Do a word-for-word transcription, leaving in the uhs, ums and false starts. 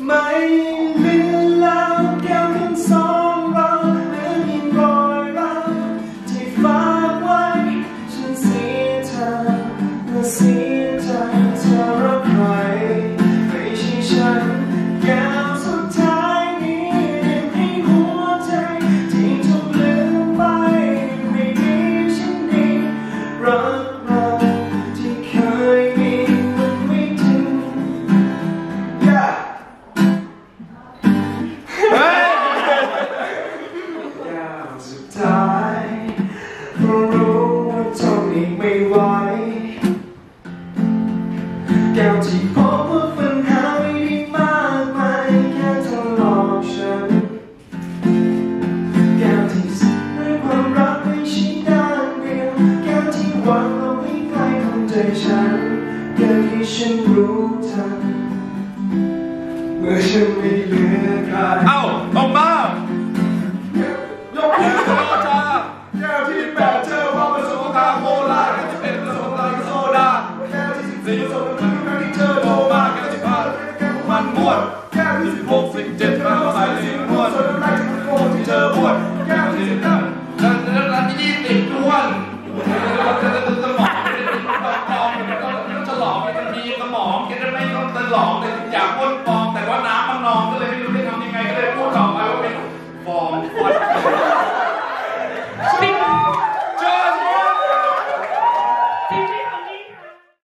Mày biết lao kéo đến xóm bao nếu nhìn vội bao chỉ phá quay trên xin thầm là xin thầm cho rất hoài vậy chỉ chẳng kéo suốt thái nghĩ đêm anh hua tay chỉ trong lưỡng bay mình đi trên đi rất mong chỉ khơi đi mình mới thương yeah. Down to you. But